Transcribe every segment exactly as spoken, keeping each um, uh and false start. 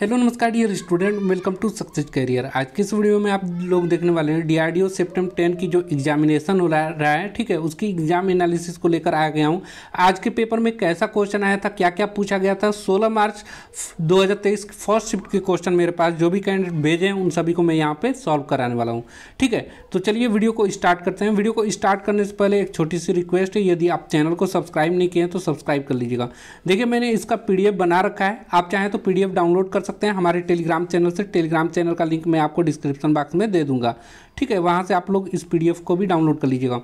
Hello नमस्कार dear student, welcome to success career. आज के इस वीडियो में आप लोग देखने वाले हैं डीआरडीओ सेप्टेम्बर टेन की जो एग्जामिनेशन हो रहा है, ठीक है, उसकी एग्जाम एनालिसिस को लेकर आ गया हूं। आज के पेपर में कैसा क्वेश्चन आया था, क्या क्या पूछा गया था, सोलह मार्च दो हज़ार तेईस फर्स्ट शिफ्ट के क्वेश्चन मेरे पास जो भी कैंडिडेट भेजे हैं उन सभी को मैं यहाँ पर सॉल्व कराने वाला हूँ, ठीक है। तो चलिए वीडियो को स्टार्ट करते हैं। वीडियो को स्टार्ट करने से पहले एक छोटी सी रिक्वेस्ट है, यदि आप चैनल को सब्सक्राइब नहीं किए हैं तो सब्सक्राइब कर लीजिएगा। देखिए मैंने इसका पी डी एफ बना रखा है, आप चाहें तो पी डी एफ डाउनलोड कर सकते हैं हमारे टेलीग्राम चैनल से। टेलीग्राम चैनल का लिंक मैं आपको डिस्क्रिप्शन बॉक्स में दे दूंगा, ठीक है, वहां से आप लोग इस पीडीएफ को भी डाउनलोड कर लीजिएगा।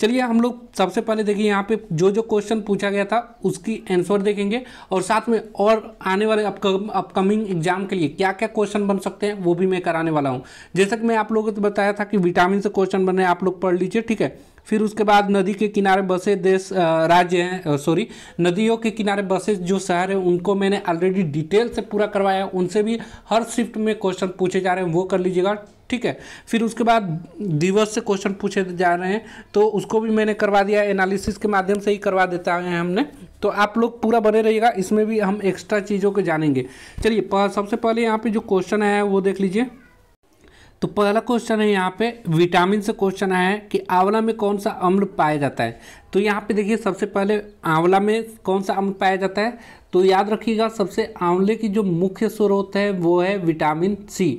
चलिए हम लोग सबसे पहले देखिए यहाँ पे जो जो क्वेश्चन पूछा गया था उसकी आंसर देखेंगे और साथ में और आने वाले अपकमिंग एग्जाम के लिए क्या क्या क्वेश्चन बन सकते हैं वो भी मैं कराने वाला हूँ। जैसा कि मैं आप लोगों को बताया था कि विटामिन से क्वेश्चन बने, आप लोग पढ़ लीजिए, ठीक है। फिर उसके बाद नदी के किनारे बसे देश राज्य हैं, सॉरी नदियों के किनारे बसे जो शहर हैं उनको मैंने ऑलरेडी डिटेल से पूरा करवाया है, उनसे भी हर शिफ्ट में क्वेश्चन पूछे जा रहे हैं, वो कर लीजिएगा, ठीक है। फिर उसके बाद दिवस से क्वेश्चन पूछे जा रहे हैं तो उसको भी मैंने करवा दिया, एनालिसिस के माध्यम से ही करवा देता है हमने। तो आप लोग पूरा बने रहिएगा, इसमें भी हम एक्स्ट्रा चीज़ों को जानेंगे। चलिए सबसे पहले यहाँ पर जो क्वेश्चन आया है वो देख लीजिए। तो पहला क्वेश्चन है यहाँ पे विटामिन से क्वेश्चन आया है कि आंवला में कौन सा अम्ल पाया जाता है। तो यहाँ पे देखिए सबसे पहले आंवला में कौन सा अम्ल पाया जाता है, तो याद रखिएगा सबसे आंवले की जो मुख्य स्रोत है वो है विटामिन सी,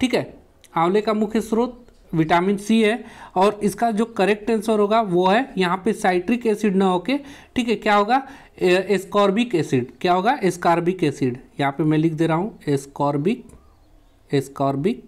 ठीक है। आंवले का मुख्य स्रोत विटामिन सी है और इसका जो करेक्ट आंसर होगा वो है यहाँ पे साइट्रिक एसिड ना होके, ठीक है, क्या होगा एस्कॉर्बिक एसिड, क्या होगा एस्कॉर्बिक एसिड। यहाँ पे मैं लिख दे रहा हूँ एस्कॉर्बिक एस्कॉर्बिक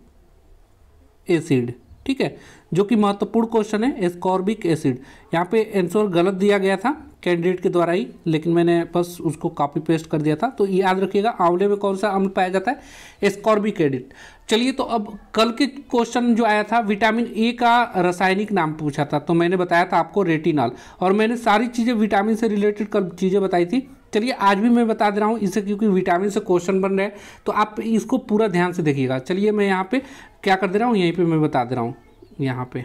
एसिड, ठीक है, जो कि महत्वपूर्ण क्वेश्चन है एस्कॉर्बिक एसिड। यहाँ पे आंसर गलत दिया गया था कैंडिडेट के द्वारा ही, लेकिन मैंने बस उसको कॉपी पेस्ट कर दिया था। तो याद रखिएगा आंवले में कौन सा अम्ल पाया जाता है एस्कॉर्बिक एसिड। चलिए तो अब कल के क्वेश्चन जो आया था विटामिन ए का रासायनिक नाम पूछा था, तो मैंने बताया था आपको रेटिनॉल और मैंने सारी चीज़ें विटामिन से रिलेटेड कल चीज़ें बताई थी। चलिए आज भी मैं बता दे रहा हूँ इसे, क्योंकि विटामिन से क्वेश्चन बन रहे हैं तो आप इसको पूरा ध्यान से देखिएगा। चलिए मैं यहाँ पे क्या कर दे रहा हूँ, यहीं पे मैं बता दे रहा हूँ, यहाँ पे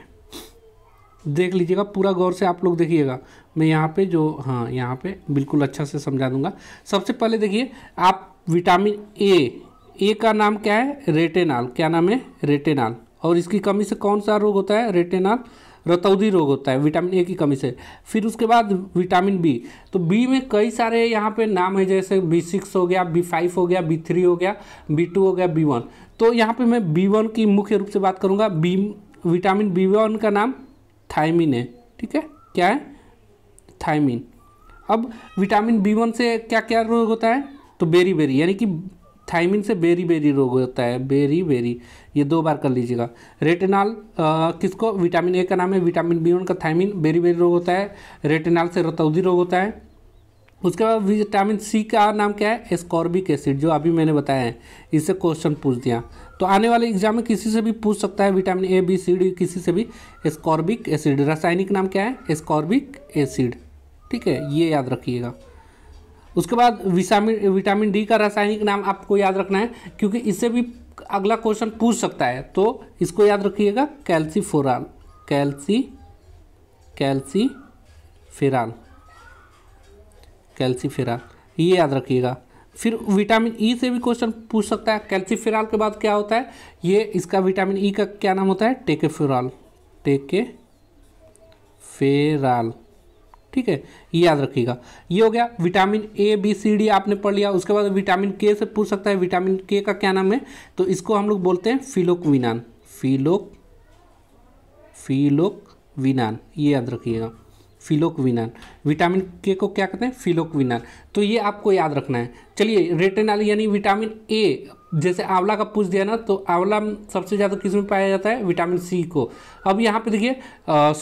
देख लीजिएगा पूरा गौर से आप लोग देखिएगा। मैं यहाँ पे जो हाँ यहाँ पे बिल्कुल अच्छा से समझा दूँगा। सबसे पहले देखिए आप विटामिन ए ए का नाम क्या है रेटिनॉल, क्या नाम है रेटिनॉल, और इसकी कमी से कौन सा रोग होता है रेटिनॉल रतौंधी रोग होता है विटामिन ए की कमी से। फिर उसके बाद विटामिन बी, तो बी में कई सारे यहाँ पे नाम है, जैसे बी सिक्स हो गया, बी फाइव हो गया, बी थ्री हो गया, बी टू हो गया, बी वन। तो यहाँ पे मैं बी वन की मुख्य रूप से बात करूँगा। बी विटामिन बी वन का नाम थायमिन है, ठीक है, क्या है थायमिन। अब विटामिन बी वन से क्या क्या रोग होता है, तो बेरी बेरी, यानी कि थायमिन से बेरी बेरी रोग होता है, बेरी बेरी, ये दो बार कर लीजिएगा। रेटिनॉल किसको, विटामिन ए का नाम है, विटामिन बी वन का थायमिन, बेरी बेरी रोग होता है, रेटिनॉल से रतौंधी रोग होता है। उसके बाद विटामिन सी का नाम क्या है एस्कॉर्बिक एसिड, जो अभी मैंने बताया है, इससे क्वेश्चन पूछ दिया। तो आने वाले एग्जाम में किसी से भी पूछ सकता है vitamin A B C D, किसी से भी एस्कॉर्बिक एसिड, रासायनिक नाम क्या है एस्कॉर्बिक एसिड, ठीक है, ये याद रखिएगा। उसके बाद विटामिन विटामिन डी का रासायनिक नाम आपको याद रखना है, क्योंकि इससे भी अगला क्वेश्चन पूछ सकता है, तो इसको याद रखिएगा कैल्सीफोराल, कैल्सी कैल्सीफेराल कैल्सीफेराल, ये याद रखिएगा। फिर विटामिन ई से भी क्वेश्चन पूछ सकता है, कैल्सीफेराल के बाद क्या होता है ये, इसका विटामिन ई का क्या नाम होता है टेकेफेराल, टेकेफेराल, ठीक है, ये याद रखिएगा। ये हो गया vitamin A B C D आपने पढ़ लिया। उसके बाद विटामिन के से पूछ सकता है, विटामिन के का क्या नाम है, तो इसको हम लोग बोलते हैं फिलोक्विनान, फिलोक फिलोक्विनान, ये याद रखिएगा फिलोक्विनान, विटामिन के को क्या कहते हैं फिलोक्विनान, तो ये आपको याद रखना है। चलिए रेटिनॉल यानी विटामिन ए, जैसे आंवला का पूछ दिया ना, तो आंवला सबसे ज़्यादा किस में पाया जाता है विटामिन सी को। अब यहाँ पे देखिए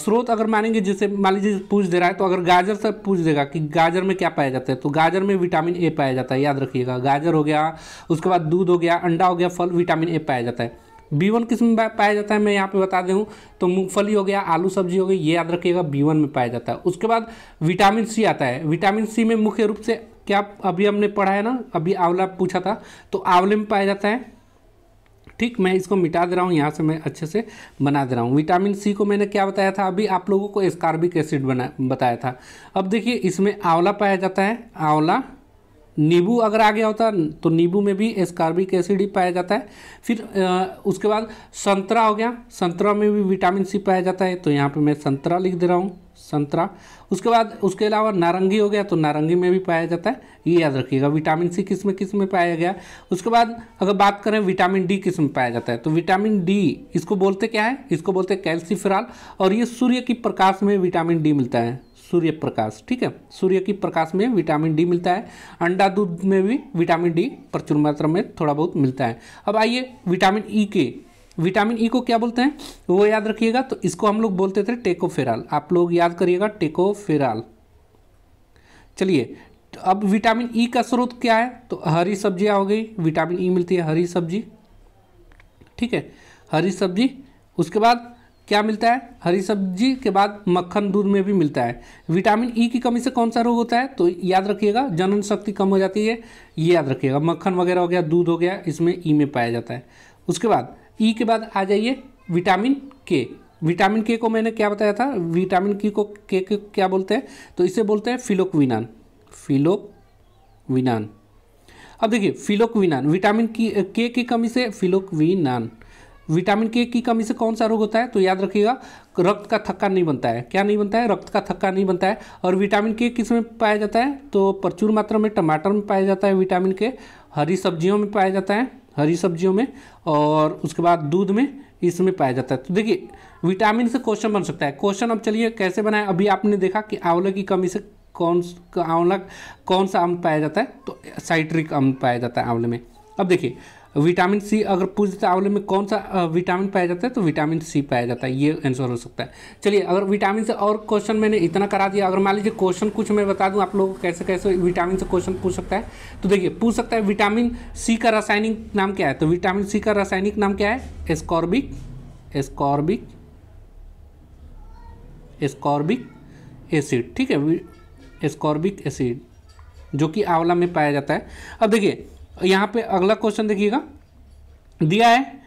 स्रोत अगर मानेंगे, जैसे मान लीजिए पूछ दे रहा है, तो अगर गाजर से पूछ देगा कि गाजर में क्या पाया जाता है, तो गाजर में विटामिन ए पाया जाता है, याद रखिएगा। गाजर हो गया, उसके बाद दूध हो गया, अंडा हो गया, फल, विटामिन ए पाया जाता है। बी वन किस में पाया जाता है, मैं यहाँ पे बता दूँ तो मूंगफली हो गया, आलू सब्जी हो गई, ये याद रखिएगा बी वन में पाया जाता है। उसके बाद विटामिन सी आता है, विटामिन सी में मुख्य रूप से क्या अभी हमने पढ़ा है ना, अभी आंवला पूछा था, तो आंवले में पाया जाता है, ठीक। मैं इसको मिटा दे रहा हूँ यहाँ से, मैं अच्छे से बना दे रहा हूँ। विटामिन सी को मैंने क्या बताया था अभी आप लोगों को एस्कॉर्बिक एसिड बना बताया था। अब देखिए इसमें आंवला पाया जाता है, आंवला नींबू अगर आ गया होता तो नींबू में भी एस्कार्बिक एसिड ही पाया जाता है। फिर आ, उसके बाद संतरा हो गया, संतरा में भी विटामिन सी पाया जाता है, तो यहाँ पे मैं संतरा लिख दे रहा हूँ, संतरा। उसके बाद उसके अलावा नारंगी हो गया, तो नारंगी में भी पाया जाता है, ये याद रखिएगा। विटामिन सी किस में किस में पाया गया। उसके बाद अगर बात करें विटामिन डी किस में पाया जाता है, तो विटामिन डी इसको बोलते क्या है, इसको बोलते हैं कैल्सीफेरॉल, और ये सूर्य की प्रकाश में विटामिन डी मिलता है, सूर्य प्रकाश, ठीक है, सूर्य की प्रकाश में विटामिन डी मिलता है। अंडा दूध में भी विटामिन डी प्रचुर मात्रा में थोड़ा बहुत मिलता है। अब आइए विटामिन ई के, विटामिन ई को क्या बोलते हैं वो याद रखिएगा, तो इसको हम लोग बोलते थे टेकोफेराल, आप लोग याद करिएगा टेकोफेराल। चलिए अब विटामिन ई का स्रोत क्या है, तो हरी सब्जियां हो गई, विटामिन ई मिलती है हरी सब्जी, ठीक है, हरी सब्जी। उसके बाद क्या मिलता है, हरी सब्जी के बाद मक्खन दूध में भी मिलता है। विटामिन ई की कमी से कौन सा रोग होता है, तो याद रखिएगा जनन शक्ति कम हो जाती है, ये याद रखिएगा। मक्खन वगैरह हो गया, दूध हो गया, इसमें ई में पाया जाता है। उसके बाद ई के बाद आ जाइए विटामिन के, विटामिन के को मैंने क्या बताया था, विटामिन के को के, के क्या बोलते हैं, तो इसे बोलते हैं फिलोक्विनान, फिलोक्विनान। अब देखिए फिलोक्विनान, विटामिन के की कमी से फिलोक्विनान, विटामिन के की कमी से कौन सा रोग होता है, तो याद रखिएगा रक्त का थक्का नहीं बनता है, क्या नहीं बनता है, रक्त का थक्का नहीं बनता है। और विटामिन के किस में पाया जाता है, तो प्रचुर मात्रा में टमाटर में पाया जाता है विटामिन के, हरी सब्जियों में पाया जाता है, हरी सब्जियों में, और उसके बाद दूध में, इसमें पाया जाता है। तो देखिए विटामिन से क्वेश्चन बन सकता है, क्वेश्चन अब चलिए कैसे बनाए। अभी आपने देखा कि आंवले की कमी से कौन आंवला कौन सा अम्ल पाया जाता है, तो साइट्रिक अम्ल पाया जाता है आंवले में। अब देखिए विटामिन सी अगर पूछते आंवले में कौन सा विटामिन पाया जाता है, तो विटामिन सी पाया जाता है, ये आंसर हो सकता है। चलिए अगर विटामिन से और क्वेश्चन मैंने इतना करा दिया, अगर मान लीजिए क्वेश्चन कुछ मैं बता दूं आप लोगों को कैसे कैसे विटामिन से क्वेश्चन पूछ सकता है, तो देखिए पूछ सकता है विटामिन सी का रासायनिक नाम क्या है, तो विटामिन सी का रासायनिक नाम क्या है, एस्कॉर्बिक, एस्कॉर्बिक, एस्कॉर्बिक एसिड, ठीक है, एस्कॉर्बिक एसिड जो कि आंवला में पाया जाता है। अब देखिए यहाँ पे अगला क्वेश्चन देखिएगा दिया है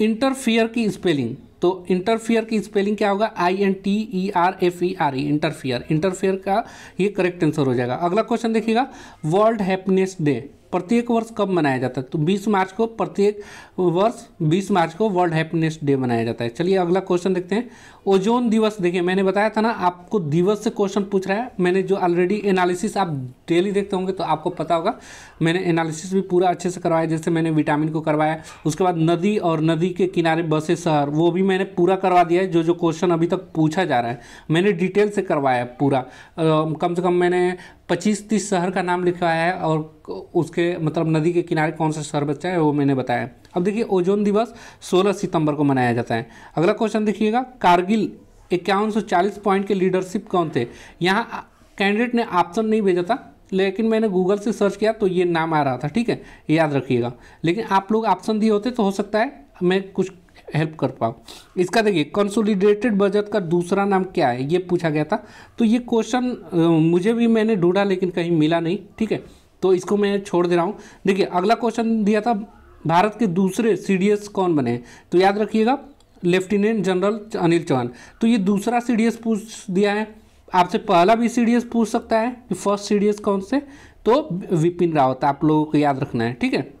इंटरफियर की स्पेलिंग, तो इंटरफियर की स्पेलिंग क्या होगा, I N T E R F E R E, interfere, interfere का ये करेक्ट आंसर हो जाएगा। अगला क्वेश्चन देखिएगा वर्ल्ड हैप्पीनेस डे प्रत्येक वर्ष कब मनाया जाता है, तो बीस मार्च को, प्रत्येक वर्ष बीस मार्च को वर्ल्ड हैप्पीनेस डे मनाया जाता है। चलिए अगला क्वेश्चन देखते हैं ओजोन दिवस। देखिए मैंने बताया था ना आपको दिवस से क्वेश्चन पूछ रहा है, मैंने जो ऑलरेडी एनालिसिस आप डेली देखते होंगे तो आपको पता होगा, मैंने एनालिसिस भी पूरा अच्छे से करवाया, जैसे मैंने विटामिन को करवाया, उसके बाद नदी और नदी के किनारे बसे शहर, वो भी मैंने पूरा करवा दिया है, जो जो क्वेश्चन अभी तक पूछा जा रहा है मैंने डिटेल से करवाया पूरा। कम से कम मैंने पच्चीस तीस शहर का नाम लिखवाया है, और उसके मतलब नदी के किनारे कौन सा शहर बचा है वो मैंने बताया। अब देखिए ओजोन दिवस सोलह सितंबर को मनाया जाता है। अगला क्वेश्चन देखिएगा कारगिल इक्यावन सौ चालीस पॉइंट के लीडरशिप कौन थे। यहाँ कैंडिडेट ने ऑप्शन नहीं भेजा था, लेकिन मैंने गूगल से सर्च किया तो ये नाम आ रहा था, ठीक है, याद रखिएगा। लेकिन आप लोग ऑप्शन दिए होते तो हो सकता है मैं कुछ हेल्प कर पाऊँ। इसका देखिए कंसोलिडेटेड बजट का दूसरा नाम क्या है, ये पूछा गया था, तो ये क्वेश्चन मुझे भी मैंने ढूंढा लेकिन कहीं मिला नहीं, ठीक है, तो इसको मैं छोड़ दे रहा हूँ। देखिए अगला क्वेश्चन दिया था भारत के दूसरे सीडीएस कौन बने, तो याद रखिएगा लेफ्टिनेंट जनरल अनिल चौहान। तो ये दूसरा सीडीएस पूछ दिया है, आपसे पहला भी सीडीएस पूछ सकता है कि फर्स्ट सीडीएस कौन से, तो विपिन रावत आप लोगों को याद रखना है, ठीक है,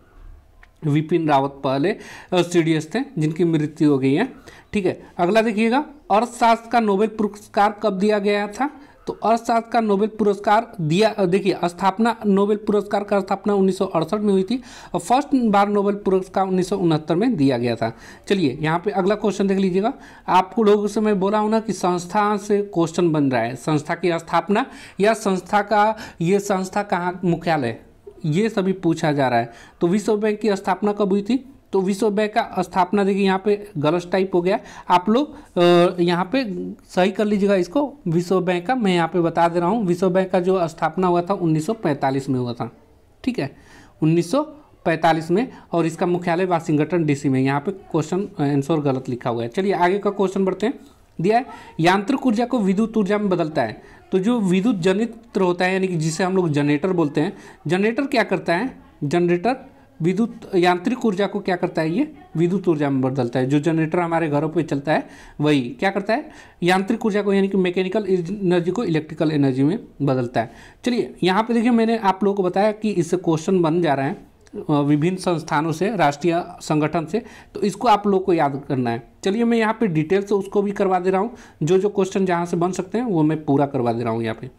विपिन रावत पहले सीडीएस थे जिनकी मृत्यु हो गई है, ठीक है। अगला देखिएगा अर्थशास्त्र का नोबेल पुरस्कार कब दिया गया था, तो अर्थशास्त्र का नोबेल पुरस्कार दिया, देखिए स्थापना नोबेल पुरस्कार का स्थापना उन्नीस सौ अड़सठ में हुई थी, और फर्स्ट बार नोबेल पुरस्कार उन्नीस सौ उनहत्तर में दिया गया था। चलिए यहाँ पे अगला क्वेश्चन देख लीजिएगा, आपको लोगों से मैं बोला हूँ ना कि संस्था से क्वेश्चन बन रहा है, संस्था की स्थापना या संस्था का ये संस्था कहाँ मुख्यालय, ये सभी पूछा जा रहा है। तो विश्व बैंक की स्थापना कब हुई थी, तो विश्व बैंक का स्थापना देखिए यहाँ पे गलत टाइप हो गया, आप लोग यहाँ पे सही कर लीजिएगा इसको, विश्व बैंक का मैं यहाँ पे बता दे रहा हूँ, विश्व बैंक का जो स्थापना हुआ था उन्नीस सौ पैंतालीस में हुआ था, ठीक है, उन्नीस सौ पैंतालीस में, और इसका मुख्यालय वाशिंगटन डीसी में, यहाँ पे क्वेश्चन आंसर गलत लिखा हुआ है। चलिए आगे का क्वेश्चन बढ़ते हैं, दिया है यांत्रिक ऊर्जा को विद्युत ऊर्जा में बदलता है, तो जो विद्युत जनित्र होता है यानी कि जिसे हम लोग जनरेटर बोलते हैं, जनरेटर क्या करता है, जनरेटर विद्युत यांत्रिक ऊर्जा को क्या करता है, ये विद्युत ऊर्जा में बदलता है। जो जनरेटर हमारे घरों पे चलता है वही क्या करता है, यांत्रिक ऊर्जा को यानी कि मैकेनिकल एनर्जी को इलेक्ट्रिकल एनर्जी में बदलता है। चलिए यहाँ पे देखिए, मैंने आप लोगों को बताया कि इससे क्वेश्चन बन जा रहे हैं विभिन्न संस्थानों से, राष्ट्रीय संगठन से, तो इसको आप लोग को याद करना है। चलिए मैं यहाँ पर डिटेल से उसको भी करवा दे रहा हूँ, जो जो क्वेश्चन जहाँ से बन सकते हैं वो मैं पूरा करवा दे रहा हूँ यहाँ पर।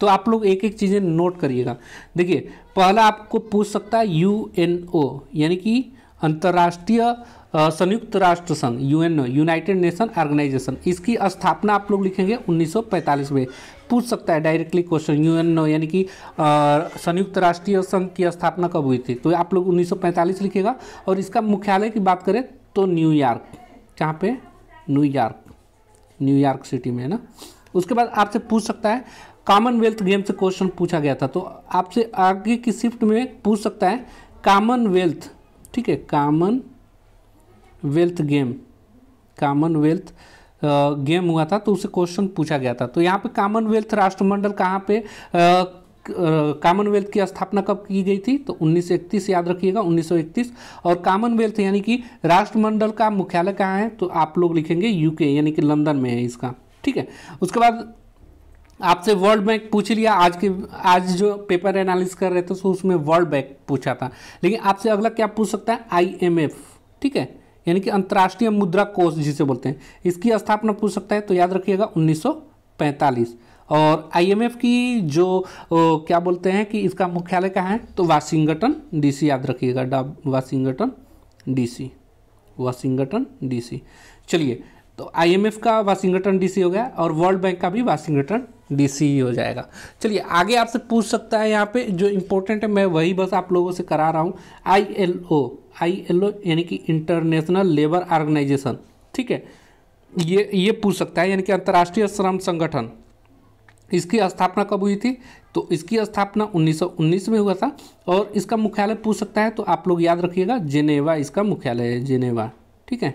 तो आप लोग एक एक चीज़ें नोट करिएगा। देखिए पहला आपको पूछ सकता है यू एन ओ यानी कि अंतर्राष्ट्रीय संयुक्त राष्ट्र संघ, U N O United Nation Organisation, इसकी स्थापना आप लोग लिखेंगे उन्नीस सौ पैंतालीस में। पूछ सकता है directly question, U N O यानी कि संयुक्त राष्ट्रीय संघ की स्थापना कब हुई थी, तो आप लोग उन्नीस सौ पैंतालीस लिखेगा। और इसका मुख्यालय की बात करें तो न्यूयॉर्क, कहाँ पे, न्यूयॉर्क, न्यूयॉर्क सिटी में है ना। उसके बाद आपसे पूछ सकता है कॉमनवेल्थ गेम से क्वेश्चन पूछा गया था, तो आपसे आगे की शिफ्ट में पूछ सकता है कॉमनवेल्थ, ठीक है, कॉमनवेल्थ गेम, कॉमनवेल्थ गेम हुआ था तो उसे क्वेश्चन पूछा गया था। तो यहाँ पे कॉमनवेल्थ राष्ट्रमंडल कहाँ पे, कॉमनवेल्थ की स्थापना कब की गई थी, तो उन्नीस सौ इकतीस याद रखिएगा, उन्नीस सौ इकतीस। और कॉमनवेल्थ यानी कि राष्ट्रमंडल का मुख्यालय कहाँ है, तो आप लोग लिखेंगे यूके यानी कि लंदन में है इसका, ठीक है। उसके बाद आपसे वर्ल्ड बैंक पूछ लिया, आज के आज जो पेपर एनालिसिस कर रहे थे तो उसमें वर्ल्ड बैंक पूछा था, लेकिन आपसे अगला क्या पूछ सकता है, आईएमएफ, ठीक है, यानी कि अंतर्राष्ट्रीय मुद्रा कोष जिसे बोलते हैं, इसकी स्थापना पूछ सकता है, तो याद रखिएगा उन्नीस सौ पैंतालीस। और आईएमएफ की जो ओ, क्या बोलते हैं कि इसका मुख्यालय कहाँ है, तो वाशिंगटन डीसी याद रखिएगा, वाशिंगटन डीसी, वाशिंगटन डीसी। चलिए तो आईएमएफ का वाशिंगटन डीसी हो गया और वर्ल्ड बैंक का भी वाशिंगटन डीसी ही हो जाएगा। चलिए आगे आपसे पूछ सकता है, यहाँ पे जो इम्पोर्टेंट है मैं वही बस आप लोगों से करा रहा हूँ, आईएलओ, आईएलओ यानी कि इंटरनेशनल लेबर ऑर्गेनाइजेशन, ठीक है, ये ये पूछ सकता है, यानी कि अंतर्राष्ट्रीय श्रम संगठन, इसकी स्थापना कब हुई थी, तो इसकी स्थापना उन्नीस सौ उन्नीस में हुआ था। और इसका मुख्यालय पूछ सकता है, तो आप लोग याद रखिएगा जिनेवा इसका मुख्यालय है, जिनेवा, ठीक है,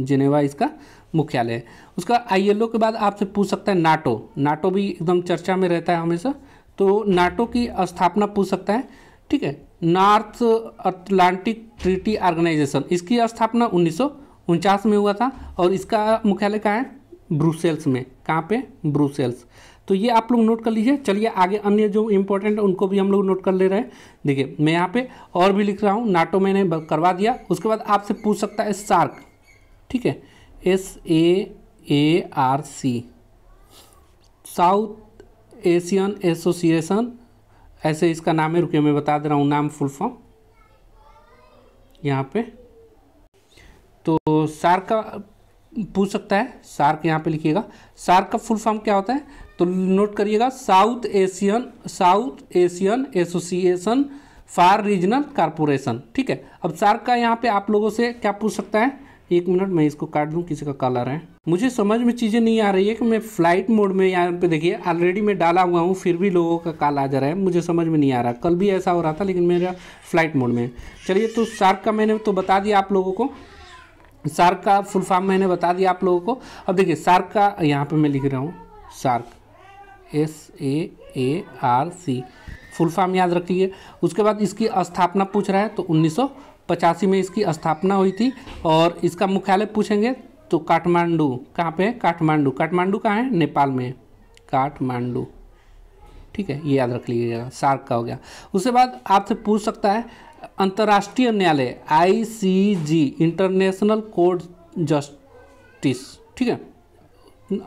जिनेवा इसका मुख्यालय है। उसका आईएलओ के बाद आपसे पूछ सकता है नाटो, नाटो भी एकदम चर्चा में रहता है हमेशा, तो नाटो की स्थापना पूछ सकता है, ठीक है, नॉर्थ अटलांटिक ट्रीटी ऑर्गेनाइजेशन, इसकी स्थापना उन्नीस सौ उनचास में हुआ था और इसका मुख्यालय कहाँ है, ब्रुसेल्स में, कहाँ पे, ब्रुसेल्स। तो ये आप लोग नोट कर लीजिए। चलिए आगे अन्य जो इम्पोर्टेंट है उनको भी हम लोग नोट कर ले रहे हैं। देखिए मैं यहाँ पे और भी लिख रहा हूँ, नाटो मैंने करवा दिया। उसके बाद आपसे पूछ सकता है सार्क, ठीक है, S A A R C, South Asian Association, ऐसे इसका नाम है, रुकिए मैं बता दे रहा हूँ नाम फुल फॉर्म यहाँ पे। तो सार्क का पूछ सकता है, सार्क यहाँ पे लिखिएगा, सार्क का फुल फॉर्म क्या होता है, तो नोट करिएगा, South Asian, South Asian Association for Regional Corporation, ठीक है। अब सार्क का यहाँ पे आप लोगों से क्या पूछ सकता है, एक मिनट मैं इसको काट दूं, किसी का कॉल आ रहा है। मुझे समझ में चीज़ें नहीं आ रही है कि मैं फ्लाइट मोड में यहाँ पे, देखिए ऑलरेडी मैं डाला हुआ हूँ फिर भी लोगों का कॉल आ जा रहा है, मुझे समझ में नहीं आ रहा। कल भी ऐसा हो रहा था लेकिन मेरा फ्लाइट मोड में। चलिए तो सार्क का मैंने तो बता दिया आप लोगों को, सार्क का फुल फॉर्म मैंने बता दिया आप लोगों को। अब देखिए सार्क का यहाँ पर मैं लिख रहा हूँ, SAARC S A A R C, full form याद रखिए। उसके बाद इसकी स्थापना पूछ रहा है, तो उन्नीस सौ पचासी में इसकी स्थापना हुई थी और इसका मुख्यालय पूछेंगे तो काठमांडू, कहाँ पे है, काठमांडू, काठमांडू कहाँ है, नेपाल में, काठमांडू, ठीक है, ये याद रख लीजिएगा, सार्क का हो गया। उसके बाद आपसे पूछ सकता है अंतर्राष्ट्रीय न्यायालय, आईसीजी इंटरनेशनल कोर्ट जस्टिस, ठीक है,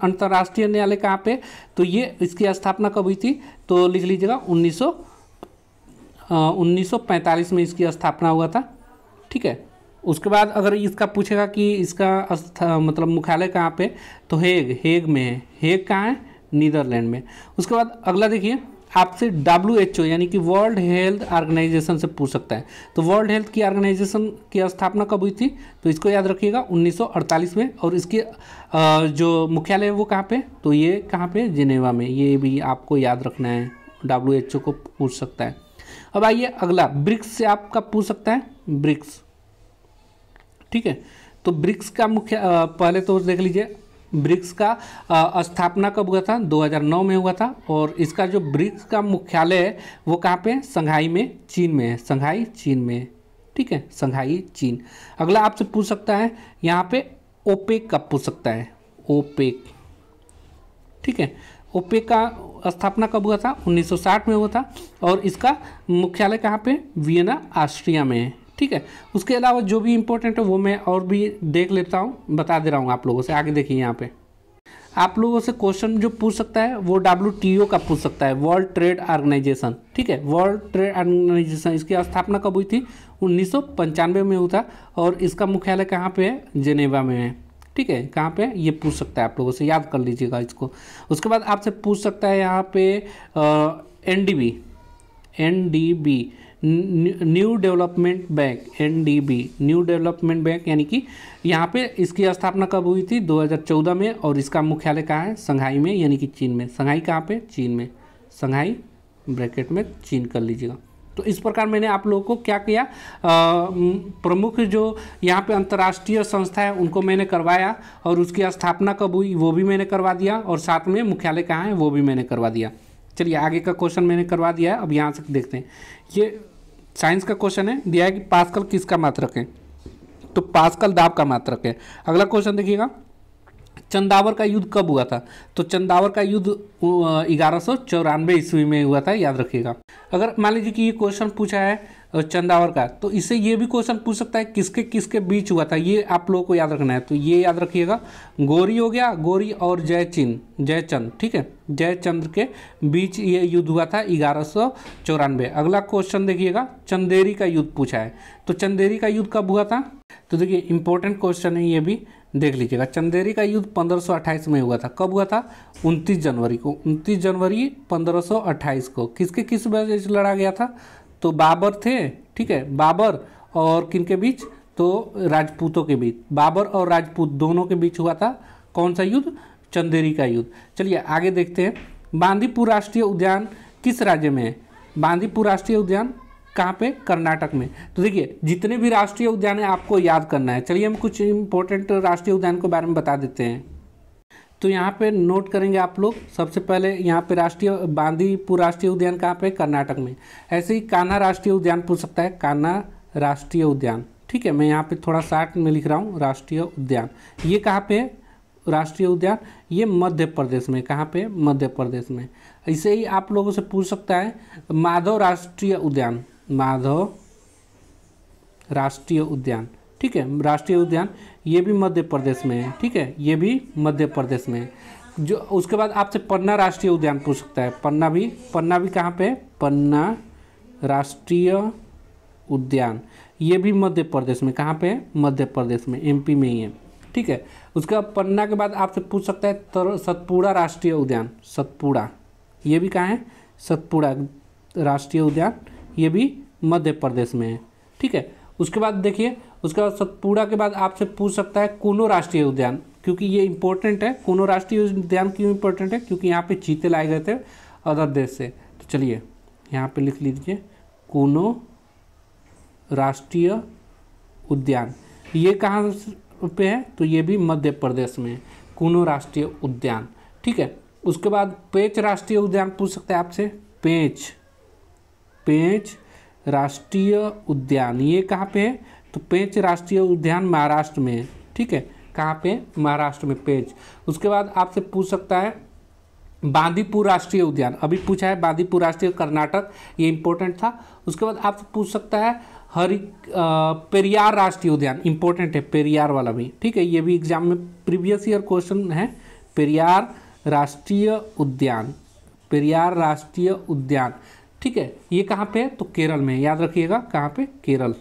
अंतर्राष्ट्रीय न्यायालय कहाँ पे, तो ये इसकी स्थापना कब हुई थी, तो लिख लीजिएगा उन्नीस सौ उन्नीस सौ पैंतालीस में इसकी स्थापना हुआ था, ठीक है। उसके बाद अगर इसका पूछेगा कि इसका मतलब मुख्यालय कहाँ पे, तो हेग, हेग में है, हेग कहाँ है, नीदरलैंड में। उसके बाद अगला देखिए आपसे डब्ल्यू एच ओ यानी कि वर्ल्ड हेल्थ ऑर्गेनाइजेशन से पूछ सकता है, तो वर्ल्ड हेल्थ की ऑर्गेनाइजेशन की स्थापना कब हुई थी, तो इसको याद रखिएगा उन्नीस सौ अड़तालीस में। और इसके जो मुख्यालय है वो कहाँ पे, तो ये कहाँ पे, जिनेवा में, ये भी आपको याद रखना है, डब्ल्यू एच ओ को पूछ सकता है। अब आइए अगला ब्रिक्स से आपका पूछ सकता है, ब्रिक्स, ठीक है, तो ब्रिक्स का मुख्य पहले तो देख लीजिए ब्रिक्स का स्थापना कब हुआ था, दो हज़ार नौ में हुआ था। और इसका जो ब्रिक्स का मुख्यालय है वो कहाँ पे, संघाई में, चीन में है, संघाई चीन में, ठीक है, संघाई चीन। अगला आपसे पूछ सकता है यहाँ पे ओपेक का पूछ सकता है, ओपेक, ठीक है। ओपेक का स्थापना कब हुआ था, उन्नीस सौ साठ में हुआ था और इसका मुख्यालय कहाँ पे, वियना ऑस्ट्रिया में है, ठीक है। उसके अलावा जो भी इम्पोर्टेंट है वो मैं और भी देख लेता हूँ, बता दे रहा हूँ आप लोगों से। आगे देखिए यहाँ पे आप लोगों से क्वेश्चन जो पूछ सकता है वो डब्ल्यू टी ओ का पूछ सकता है, वर्ल्ड ट्रेड ऑर्गेनाइजेशन, ठीक है, वर्ल्ड ट्रेड ऑर्गेनाइजेशन। इसकी स्थापना कब हुई थी, उन्नीस सौ पंचानवे में हुआ था और इसका मुख्यालय कहाँ पे है, जेनेवा में है, ठीक है। कहाँ पे, ये पूछ सकता है आप लोगों से, याद कर लीजिएगा इसको। उसके बाद आपसे पूछ सकता है यहाँ पे N D B, N D B New Development Bank, N D B New Development Bank, यानी कि यहाँ पे इसकी स्थापना कब हुई थी, दो हज़ार चौदह में और इसका मुख्यालय कहाँ है, संघाई में, यानी कि चीन में। संघाई कहाँ पे, चीन में, संघाई ब्रैकेट में चीन कर लीजिएगा। तो इस प्रकार मैंने आप लोगों को क्या किया, प्रमुख जो यहाँ पे अंतर्राष्ट्रीय संस्था है उनको मैंने करवाया और उसकी स्थापना कब हुई वो भी मैंने करवा दिया और साथ में मुख्यालय कहाँ है वो भी मैंने करवा दिया। चलिए आगे का क्वेश्चन मैंने करवा दिया है, अब यहाँ से देखते हैं। ये साइंस का क्वेश्चन है, दिया है कि पास्कल किसका मात्रक है, तो पास्कल दाब का मात्रक है। अगला क्वेश्चन देखिएगा, चंदावर का युद्ध कब हुआ था, तो चंदावर का युद्ध ग्यारह सौ चौरानवे ईस्वी में हुआ था, याद रखिएगा। अगर मान लीजिए कि ये क्वेश्चन पूछा है चंदावर का, तो इससे ये भी क्वेश्चन पूछ सकता है किसके किसके बीच हुआ था, ये आप लोगों को याद रखना है। तो ये याद रखिएगा, गोरी हो गया, गोरी और जयचंद, जयचंद, ठीक है, जयचंद्र के बीच ये युद्ध हुआ था ग्यारह सौ चौरानवे। अगला क्वेश्चन देखिएगा, चंदेरी का युद्ध पूछा है, तो चंदेरी का युद्ध कब हुआ था, तो देखिए इंपॉर्टेंट क्वेश्चन है ये भी, देख लीजिएगा। चंदेरी का युद्ध पंद्रह सौ अट्ठाईस में हुआ था, कब हुआ था, उनतीस जनवरी को, उनतीस जनवरी पंद्रह सौ अट्ठाईस को। किसके किस वजह से लड़ा गया था, तो बाबर थे, ठीक है, बाबर और किनके बीच, तो राजपूतों के बीच, बाबर और राजपूत दोनों के बीच हुआ था। कौन सा युद्ध, चंदेरी का युद्ध। चलिए आगे देखते हैं, बांदीपुर राष्ट्रीय उद्यान किस राज्य में है, बांदीपुर राष्ट्रीय उद्यान कहाँ पे, कर्नाटक में। तो देखिए जितने भी राष्ट्रीय उद्यान है आपको याद करना है। चलिए हम कुछ इम्पोर्टेंट राष्ट्रीय उद्यान के बारे में बता देते हैं। तो यहाँ पे नोट करेंगे आप लोग, सबसे पहले यहाँ पे राष्ट्रीय बांदीपुर राष्ट्रीय उद्यान कहाँ पे, कर्नाटक में। ऐसे ही कान्हा राष्ट्रीय उद्यान पूछ सकता है, कान्हा राष्ट्रीय उद्यान, ठीक है, मैं यहाँ पे थोड़ा शॉर्ट में लिख रहा हूँ राष्ट्रीय उद्यान। ये कहाँ पे है राष्ट्रीय उद्यान, ये मध्य प्रदेश में, कहाँ पे, मध्य प्रदेश में। इसे ही आप लोगों से पूछ सकता है माधव राष्ट्रीय उद्यान, माधव राष्ट्रीय उद्यान, ठीक है, राष्ट्रीय उद्यान ये भी मध्य प्रदेश में है, ठीक है, ये भी मध्य प्रदेश में है। जो उसके बाद आपसे पन्ना राष्ट्रीय उद्यान पूछ सकता है, पन्ना भी, पन्ना भी कहाँ पे है, पन्ना राष्ट्रीय उद्यान ये भी मध्य प्रदेश में, कहाँ पे है, मध्य प्रदेश में, एमपी में ही है, ठीक है। उसके बाद पन्ना के बाद आपसे पूछ सकता है सतपुड़ा राष्ट्रीय उद्यान, सतपुड़ा ये भी कहाँ है, सतपुड़ा राष्ट्रीय उद्यान ये भी मध्य प्रदेश में है, ठीक है। उसके बाद देखिए, उसके बाद सतपुड़ा के बाद आपसे पूछ सकता है कोनो राष्ट्रीय उद्यान, क्योंकि ये इंपॉर्टेंट है। कोनो राष्ट्रीय उद्यान क्यों इंपॉर्टेंट है, क्योंकि यहाँ पे चीते लाए गए थे अदर देश से। तो चलिए यहाँ पे लिख लीजिए कोनो राष्ट्रीय उद्यान, ये कहाँ पे है, तो ये भी मध्य प्रदेश में है, कोनो राष्ट्रीय उद्यान, ठीक है। उसके बाद पेंच राष्ट्रीय उद्यान पूछ सकते हैं आपसे, पेंच, पेंच राष्ट्रीय उद्यान ये कहाँ पे है, तो पेंच राष्ट्रीय उद्यान महाराष्ट्र में है, ठीक है, कहाँ पे, महाराष्ट्र में, पेंच। उसके बाद आपसे पूछ सकता है बांदीपुर राष्ट्रीय उद्यान, अभी पूछा है बांदीपुर राष्ट्रीय, कर्नाटक, ये इंपॉर्टेंट था। उसके बाद आपसे पूछ सकता है हरि पेरियार राष्ट्रीय उद्यान, इंपॉर्टेंट है पेरियार वाला भी, ठीक है, ये भी एग्जाम में प्रीवियस ईयर क्वेश्चन है, पेरियार राष्ट्रीय उद्यान, पेरियार राष्ट्रीय उद्यान, ठीक है, ये कहाँ पे है, तो केरल में, याद रखिएगा कहाँ पे, केरल,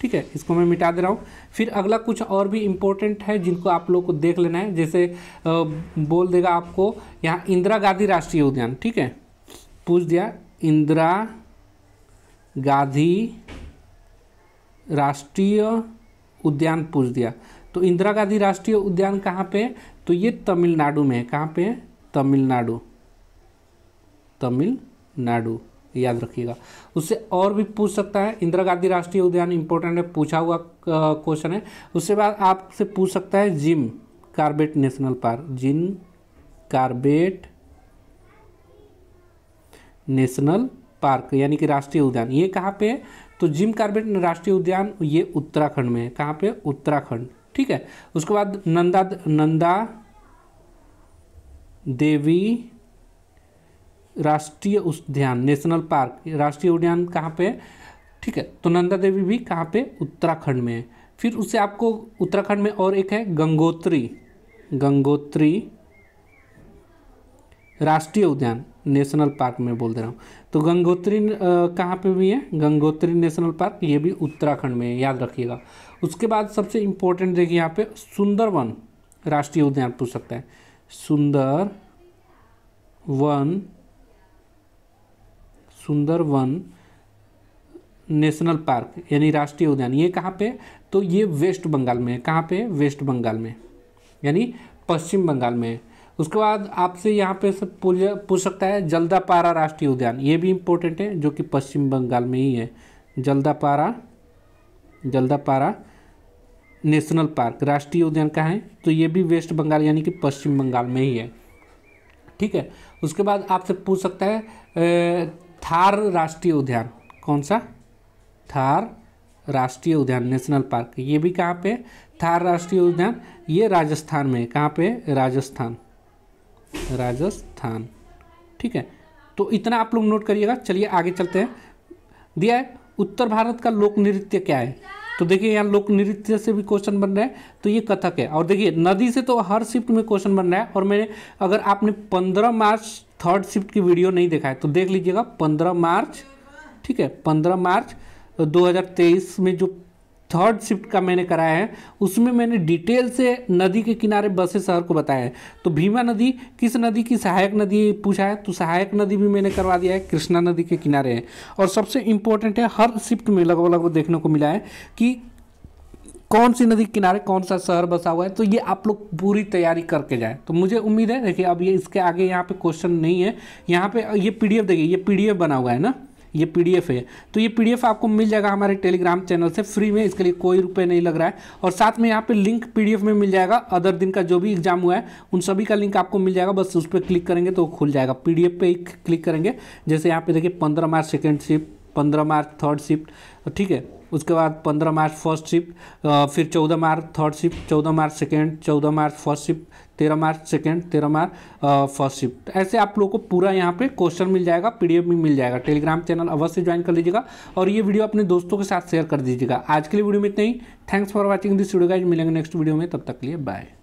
ठीक है। इसको मैं मिटा दे रहा हूँ। फिर अगला कुछ और भी इम्पोर्टेंट है जिनको आप लोग को देख लेना है, जैसे बोल देगा आपको यहाँ इंदिरा गांधी राष्ट्रीय उद्यान, ठीक है, पूछ दिया इंदिरा गांधी राष्ट्रीय उद्यान पूछ दिया। तो इंदिरा गांधी राष्ट्रीय उद्यान कहाँ पे है, तो ये तमिलनाडु में है, कहाँ पे है, तमिलनाडु, तमिलनाडु, याद रखिएगा। उससे और भी पूछ सकता है, इंदिरा गांधी राष्ट्रीय उद्यान इंपॉर्टेंट है, पूछा हुआ क्वेश्चन है। उसके बाद आपसे पूछ सकता है Jim, Corbett national park, Jim Corbett national park यानी कि राष्ट्रीय उद्यान, ये कहाँ पे है? तो जिम कार्बेट राष्ट्रीय उद्यान ये उत्तराखंड में है। कहाँ पे? उत्तराखंड, ठीक है। उसके बाद नंदा नंदा देवी राष्ट्रीय उद्यान नेशनल पार्क, राष्ट्रीय उद्यान कहाँ पे है? ठीक है, तो नंदा देवी भी कहाँ पे? उत्तराखंड में है। फिर उससे आपको उत्तराखंड में और एक है गंगोत्री, गंगोत्री राष्ट्रीय उद्यान नेशनल पार्क में बोल दे रहा हूँ। तो गंगोत्री कहाँ पे भी है? गंगोत्री नेशनल पार्क, ये भी उत्तराखंड में है, याद रखिएगा। उसके बाद सबसे इम्पोर्टेंट देखिए यहाँ पे सुंदरवन राष्ट्रीय उद्यान पूछ सकता है, सुंदरवन सुंदरवन नेशनल पार्क यानी राष्ट्रीय उद्यान, ये कहाँ पे? तो ये वेस्ट बंगाल में है। कहाँ पे? वेस्ट बंगाल में, यानी पश्चिम बंगाल में है। उसके बाद आपसे यहाँ पे सब पूछ सकता है जल्दापारा राष्ट्रीय उद्यान, ये भी इम्पोर्टेंट है, जो कि पश्चिम बंगाल में ही है। जल्दापारा जल्दापारा नेशनल पार्क राष्ट्रीय उद्यान कहाँ है? तो ये भी वेस्ट बंगाल यानी कि पश्चिम बंगाल में ही है, ठीक है। उसके बाद आपसे पूछ सकता है थार राष्ट्रीय उद्यान, कौन सा? थार राष्ट्रीय उद्यान नेशनल पार्क, ये भी कहाँ पे? थार राष्ट्रीय उद्यान, ये राजस्थान में है। कहाँ पे? राजस्थान, राजस्थान, ठीक है। तो इतना आप लोग नोट करिएगा। चलिए आगे चलते हैं। दिया है उत्तर भारत का लोक नृत्य क्या है, तो देखिए यहाँ लोक नृत्य से भी क्वेश्चन बन रहा है, तो ये कथक है। और देखिए नदी से तो हर शिफ्ट में क्वेश्चन बन रहा है। और मैंने, अगर आपने पंद्रह मार्च थर्ड शिफ्ट की वीडियो नहीं देखा है तो देख लीजिएगा, पंद्रह मार्च ठीक है, पंद्रह मार्च दो हज़ार तेईस में जो थर्ड शिफ्ट का मैंने कराया है, उसमें मैंने डिटेल से नदी के किनारे बसे शहर को बताया है। तो भीमा नदी किस नदी की सहायक नदी पूछा है, तो सहायक नदी भी मैंने करवा दिया है, कृष्णा नदी के किनारे है। और सबसे इम्पोर्टेंट है, हर शिफ्ट में लगभग लगभग देखने को मिला है कि कौन सी नदी के किनारे कौन सा शहर बसा हुआ है। तो ये आप लोग पूरी तैयारी करके जाए। तो मुझे उम्मीद है, देखिए अब ये इसके आगे यहाँ पे क्वेश्चन नहीं है। यहाँ पे ये पी डी एफ देखिए, ये पी डी एफ बना हुआ है ना, ये पीडीएफ है। तो ये पीडीएफ आपको मिल जाएगा हमारे टेलीग्राम चैनल से फ्री में, इसके लिए कोई रुपए नहीं लग रहा है। और साथ में यहाँ पे लिंक पीडीएफ में मिल जाएगा, अदर दिन का जो भी एग्जाम हुआ है उन सभी का लिंक आपको मिल जाएगा, बस उस पर क्लिक करेंगे तो खुल जाएगा। पीडीएफ पे एक क्लिक करेंगे, जैसे यहाँ पे देखिए पंद्रह मार्च सेकेंड शिफ्ट, पंद्रह मार्च थर्ड शिफ्ट, ठीक है। उसके बाद पंद्रह मार्च फर्स्ट शिफ्ट, फिर चौदह मार्च थर्ड शिफ्ट, चौदह मार्च सेकेंड, चौदह मार्च फर्स्ट शिफ्ट, तेरह मार्च सेकेंड, तेरह मार्च फर्स्ट शिफ्ट, ऐसे आप लोगों को पूरा यहाँ पे क्वेश्चन मिल जाएगा, पीडीएफ भी मिल जाएगा। टेलीग्राम चैनल अवश्य ज्वाइन कर लीजिएगा और ये वीडियो अपने दोस्तों के साथ शेयर कर दीजिएगा। आज के लिए वीडियो में इतना ही। Thanks for watching this video guys, मिलेंगे नेक्स्ट वीडियो में, तब तक के लिए बाय।